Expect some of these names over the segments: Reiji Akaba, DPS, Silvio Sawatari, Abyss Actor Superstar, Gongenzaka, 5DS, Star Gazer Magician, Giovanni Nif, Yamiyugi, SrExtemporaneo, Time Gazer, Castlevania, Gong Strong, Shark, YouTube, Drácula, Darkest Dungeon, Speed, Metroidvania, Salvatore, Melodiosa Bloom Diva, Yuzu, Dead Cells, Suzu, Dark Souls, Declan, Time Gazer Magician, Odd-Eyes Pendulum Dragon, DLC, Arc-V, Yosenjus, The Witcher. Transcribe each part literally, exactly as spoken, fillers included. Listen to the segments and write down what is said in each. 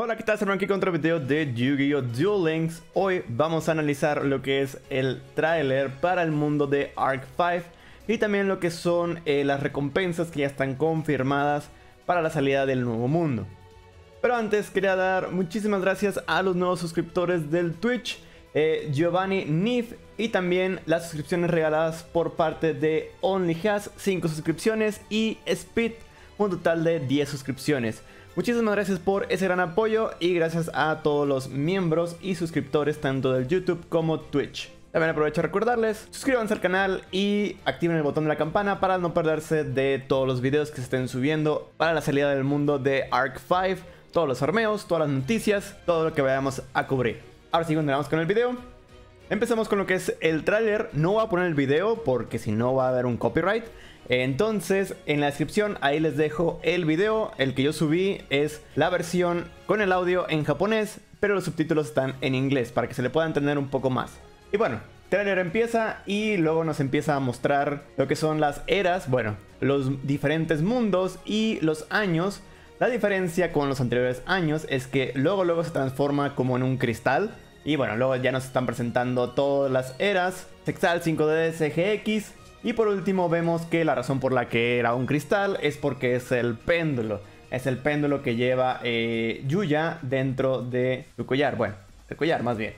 Hola, ¿qué tal? Estamos aquí con otro video de Yu-Gi-Oh! Duel Links. Hoy vamos a analizar lo que es el tráiler para el mundo de Arc cinco y también lo que son eh, las recompensas que ya están confirmadas para la salida del nuevo mundo. Pero antes quería dar muchísimas gracias a los nuevos suscriptores del Twitch, eh, Giovanni Nif, y también las suscripciones regaladas por parte de OnlyHaz, cinco suscripciones, y Speed, un total de diez suscripciones. Muchísimas gracias por ese gran apoyo y gracias a todos los miembros y suscriptores tanto del YouTube como Twitch. También aprovecho a recordarles, suscríbanse al canal y activen el botón de la campana para no perderse de todos los videos que se estén subiendo para la salida del mundo de Arc cinco, todos los armeos, todas las noticias, todo lo que vayamos a cubrir. Ahora sí, continuamos con el video. Empezamos con lo que es el tráiler. No voy a poner el video porque si no va a haber un copyright. Entonces en la descripción ahí les dejo el video. El que yo subí es la versión con el audio en japonés, pero los subtítulos están en inglés para que se le pueda entender un poco más. Y bueno, tráiler empieza y luego nos empieza a mostrar lo que son las eras, bueno, los diferentes mundos y los años. La diferencia con los anteriores años es que luego luego se transforma como en un cristal. Y bueno, luego ya nos están presentando todas las eras, Sextal, cinco D S, G X. Y por último vemos que la razón por la que era un cristal es porque es el péndulo. Es el péndulo que lleva eh, Yuya dentro de su collar, bueno, el collar más bien.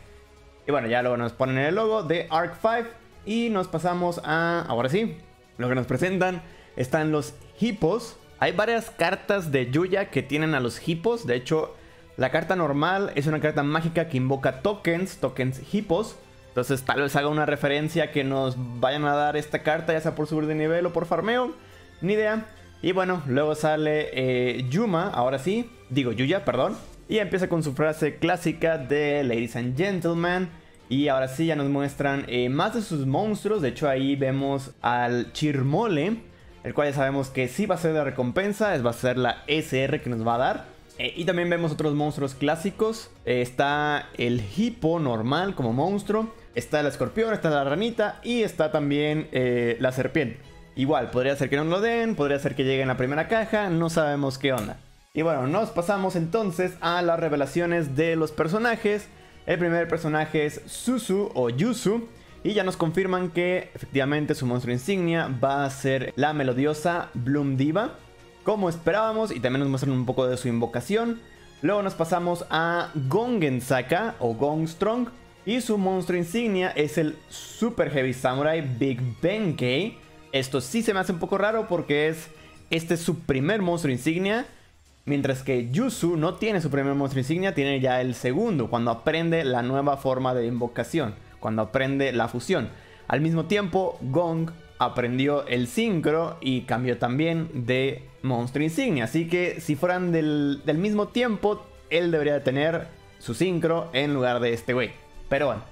Y bueno, ya luego nos ponen el logo de Arc cinco y nos pasamos a, ahora sí, lo que nos presentan. Están los hipos. Hay varias cartas de Yuya que tienen a los hipos, de hecho... La carta normal es una carta mágica que invoca tokens, tokens hipos. Entonces tal vez haga una referencia que nos vayan a dar esta carta, ya sea por subir de nivel o por farmeo, ni idea. Y bueno, luego sale eh, Yuma, ahora sí, digo Yuya, perdón. Y empieza con su frase clásica de Ladies and Gentlemen. Y ahora sí ya nos muestran eh, más de sus monstruos. De hecho ahí vemos al Chirmole, el cual ya sabemos que sí va a ser la recompensa, es va a ser la S R que nos va a dar. Eh, y también vemos otros monstruos clásicos. Eh, está el hipo normal como monstruo. Está el escorpión, está la ranita y está también eh, la serpiente. Igual, podría ser que no lo den, podría ser que llegue en la primera caja, no sabemos qué onda. Y bueno, nos pasamos entonces a las revelaciones de los personajes. El primer personaje es Suzu o Yuzu. Y ya nos confirman que efectivamente su monstruo insignia va a ser la melodiosa Bloom Diva, como esperábamos, y también nos muestran un poco de su invocación. Luego nos pasamos a Gongenzaka o Gong Strong, y su monstruo insignia es el Super Heavy Samurai Big Benkei. Esto sí se me hace un poco raro porque es, este es su primer monstruo insignia, mientras que Yuzu no tiene su primer monstruo insignia, tiene ya el segundo, cuando aprende la nueva forma de invocación, cuando aprende la fusión. Al mismo tiempo, Gong aprendió el sincro y cambió también de monstruo insignia. Así que si fueran del, del mismo tiempo, él debería tener su sincro en lugar de este güey. Pero bueno,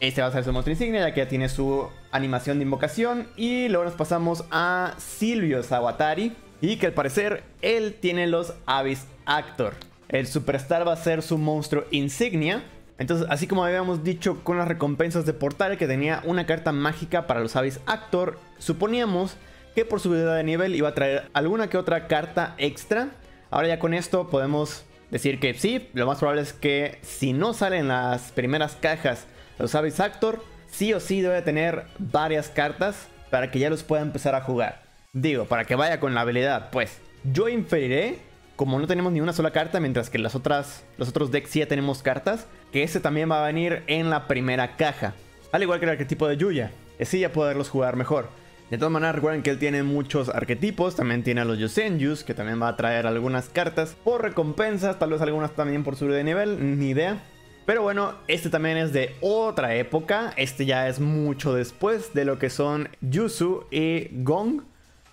este va a ser su monstruo insignia ya que ya tiene su animación de invocación. Y luego nos pasamos a Silvio Sawatari, y que al parecer él tiene los Abyss Actor. El Superstar va a ser su monstruo insignia. Entonces, así como habíamos dicho con las recompensas de portal que tenía una carta mágica para los Abyss Actor, suponíamos que por subida de nivel iba a traer alguna que otra carta extra. Ahora ya con esto podemos decir que sí, lo más probable es que si no salen las primeras cajas los Abyss Actor, sí o sí debe tener varias cartas para que ya los pueda empezar a jugar. Digo, para que vaya con la habilidad, pues. Yo inferiré, como no tenemos ni una sola carta, mientras que las otras, los otros decks sí ya tenemos cartas, que este también va a venir en la primera caja. Al igual que el arquetipo de Yuya, así ya poderlos jugar mejor. De todas maneras, recuerden que él tiene muchos arquetipos. También tiene a los Yosenjus, que también va a traer algunas cartas por recompensas. Tal vez algunas también por subir de nivel, ni idea. Pero bueno, este también es de otra época. Este ya es mucho después de lo que son Yuzu y Gong.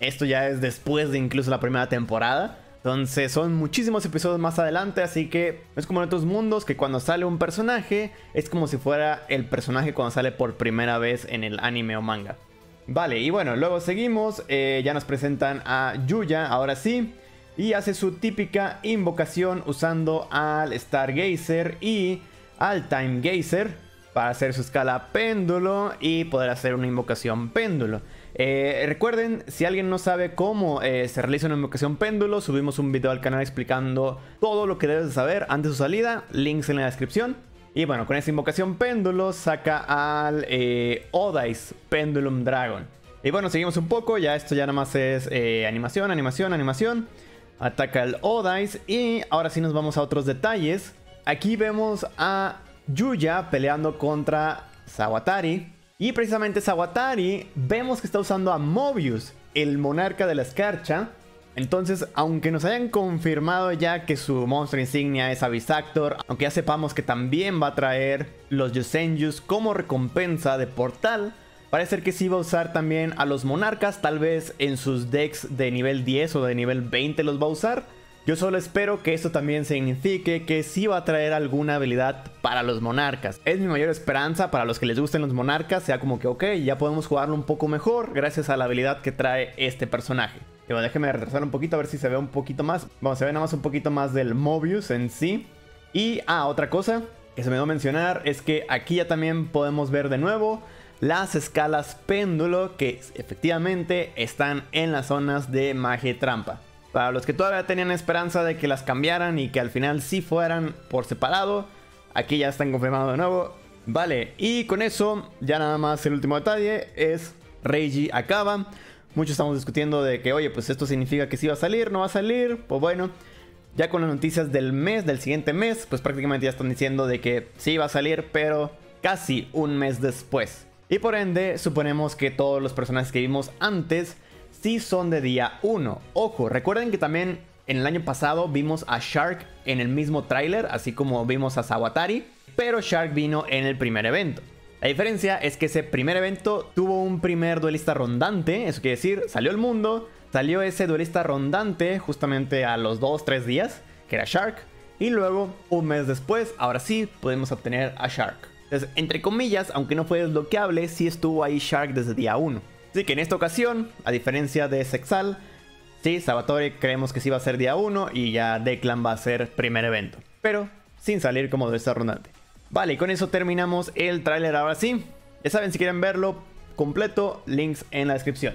Esto ya es después de incluso la primera temporada. Entonces son muchísimos episodios más adelante, así que es como en otros mundos que cuando sale un personaje es como si fuera el personaje cuando sale por primera vez en el anime o manga. Vale, y bueno, luego seguimos, eh, ya nos presentan a Yuya, ahora sí, y hace su típica invocación usando al Stargazer y al Time Gazer para hacer su escala péndulo y poder hacer una invocación péndulo. Eh, recuerden, si alguien no sabe cómo eh, se realiza una invocación péndulo, subimos un video al canal explicando todo lo que debes saber antes de su salida, links en la descripción. Y bueno, con esta invocación péndulo saca al eh, Odd-Eyes Pendulum Dragon. Y bueno, seguimos un poco, ya esto ya nada más es eh, animación, animación, animación. Ataca al Odd-Eyes y ahora sí nos vamos a otros detalles. Aquí vemos a Yuya peleando contra Sawatari. Y precisamente Sawatari vemos que está usando a Mobius, el monarca de la escarcha. Entonces, aunque nos hayan confirmado ya que su monstruo insignia es Abyss Actor, aunque ya sepamos que también va a traer los Yosenjus como recompensa de portal, parece ser que sí va a usar también a los monarcas, tal vez en sus decks de nivel diez o de nivel veinte los va a usar. Yo solo espero que esto también signifique que sí va a traer alguna habilidad para los monarcas. Es mi mayor esperanza para los que les gusten los monarcas, sea como que ok, ya podemos jugarlo un poco mejor gracias a la habilidad que trae este personaje. Y bueno, déjenme retrasar un poquito a ver si se ve un poquito más. Bueno, se ve nada más un poquito más del Mobius en sí. Y, ah, otra cosa que se me dio mencionar es que aquí ya también podemos ver de nuevo las escalas péndulo que efectivamente están en las zonas de magia y trampa. Para los que todavía tenían esperanza de que las cambiaran y que al final sí fueran por separado, aquí ya están confirmados de nuevo. Vale, y con eso ya nada más el último detalle es Reiji Akaba. Muchos estamos discutiendo de que, oye, pues esto significa que sí va a salir, no va a salir. Pues bueno, ya con las noticias del mes, del siguiente mes, pues prácticamente ya están diciendo de que sí va a salir, pero casi un mes después. Y por ende, suponemos que todos los personajes que vimos antes sí son de día uno. Ojo, recuerden que también en el año pasado vimos a Shark en el mismo tráiler, así como vimos a Sawatari, pero Shark vino en el primer evento. La diferencia es que ese primer evento tuvo un primer duelista rondante, eso quiere decir, salió el mundo, salió ese duelista rondante justamente a los dos, tres días, que era Shark, y luego un mes después, ahora sí, podemos obtener a Shark. Entonces, entre comillas, aunque no fue desbloqueable, sí estuvo ahí Shark desde día uno. Así que en esta ocasión, a diferencia de Sextal, sí, Salvatore creemos que sí va a ser día uno y ya Declan va a ser primer evento, pero sin salir como duelista rondante. Vale, y con eso terminamos el tráiler ahora sí. Ya saben, si quieren verlo completo, links en la descripción.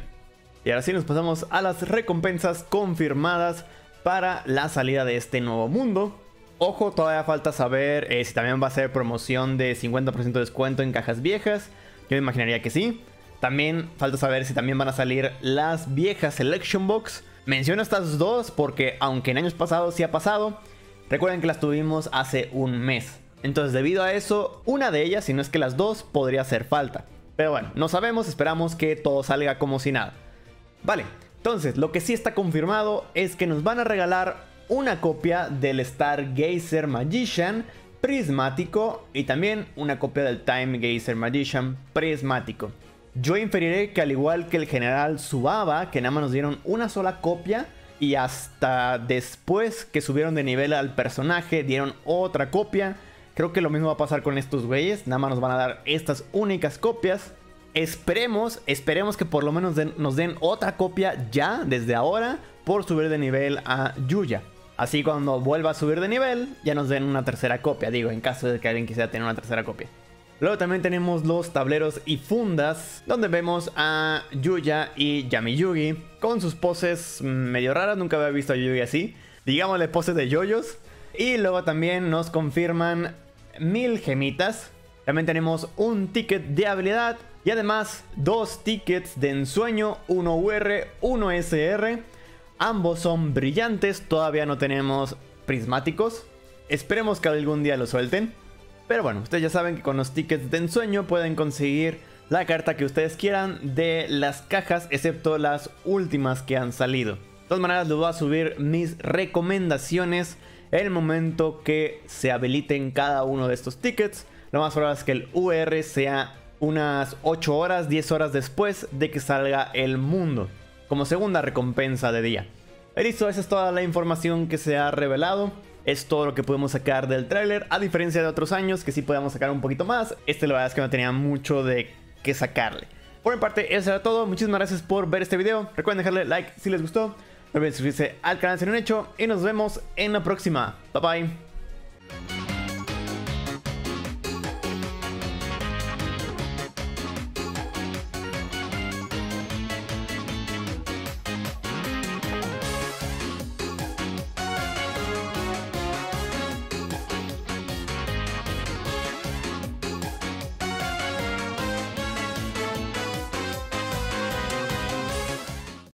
Y ahora sí nos pasamos a las recompensas confirmadas para la salida de este nuevo mundo. Ojo, todavía falta saber eh, si también va a ser promoción de cincuenta por ciento de descuento en cajas viejas. Yo me imaginaría que sí. También falta saber si también van a salir las viejas Selection Box. Menciono estas dos porque aunque en años pasados sí ha pasado, recuerden que las tuvimos hace un mes. Entonces, debido a eso, una de ellas, si no es que las dos, podría hacer falta. Pero bueno, no sabemos, esperamos que todo salga como si nada. Vale, entonces, lo que sí está confirmado es que nos van a regalar una copia del Star Gazer Magician prismático y también una copia del Time Gazer Magician prismático. Yo inferiré que al igual que el General Subaba, que nada más nos dieron una sola copia y hasta después que subieron de nivel al personaje dieron otra copia. Creo que lo mismo va a pasar con estos güeyes, nada más nos van a dar estas únicas copias. Esperemos, esperemos que por lo menos den, nos den otra copia ya, desde ahora, por subir de nivel a Yuya. Así cuando vuelva a subir de nivel, ya nos den una tercera copia, digo, en caso de que alguien quisiera tener una tercera copia. Luego también tenemos los tableros y fundas, donde vemos a Yuya y Yamiyugi con sus poses medio raras, nunca había visto a Yuya así. Digámosle poses de yoyos. Y luego también nos confirman mil gemitas. También tenemos un ticket de habilidad. Y además dos tickets de ensueño. Uno U R, uno S R. Ambos son brillantes. Todavía no tenemos prismáticos. Esperemos que algún día lo suelten. Pero bueno, ustedes ya saben que con los tickets de ensueño pueden conseguir la carta que ustedes quieran de las cajas, excepto las últimas que han salido. De todas maneras, les voy a subir mis recomendaciones el momento que se habiliten cada uno de estos tickets. Lo más probable es que el U R sea unas ocho horas, diez horas después de que salga el mundo, como segunda recompensa de día. Listo, esa es toda la información que se ha revelado. Es todo lo que podemos sacar del tráiler, a diferencia de otros años que sí podíamos sacar un poquito más. Este la verdad es que no tenía mucho de qué sacarle. Por mi parte, eso era todo. Muchísimas gracias por ver este video. Recuerden dejarle like si les gustó. No olviden suscribirse al canal si no lo han hecho y nos vemos en la próxima. Bye bye.